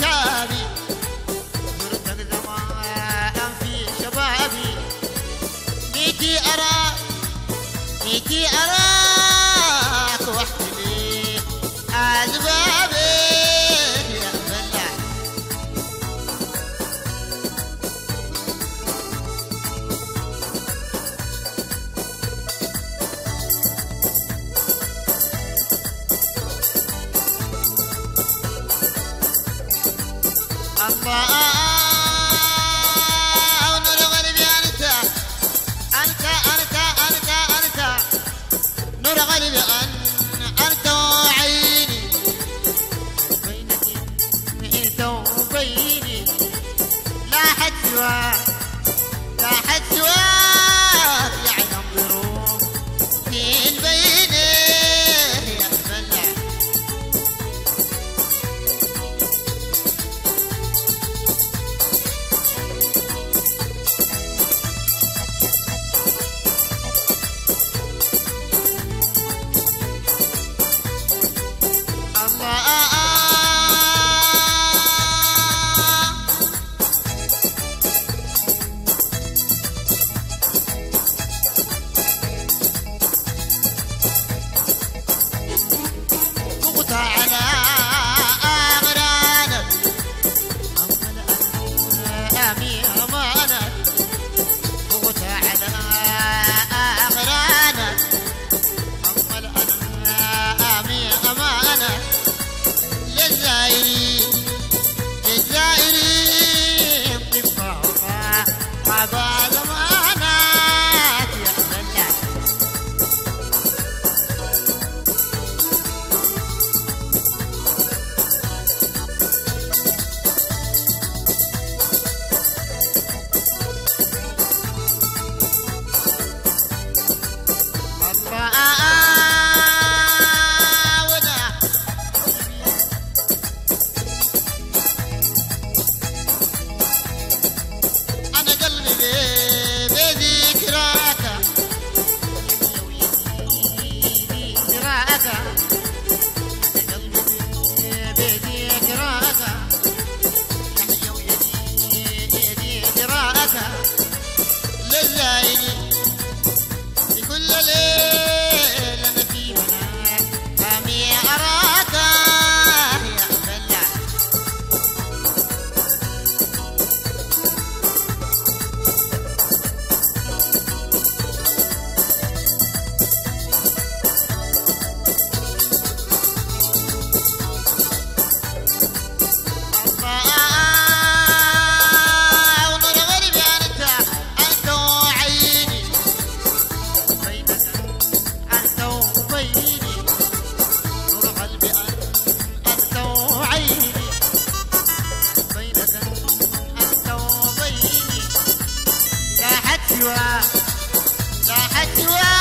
شابي يرتد دماء في شبابي. نيجي أراك نيجي أراك واحتلي أسبابي يا بلال. الله نور قلبي أنت أنت أنت أنت أنت نور قلبي أنت وعيني بينك أنت وبيني لا حد سواك لا حد سواك يعلم ظروف من بيني يا بلال. You are.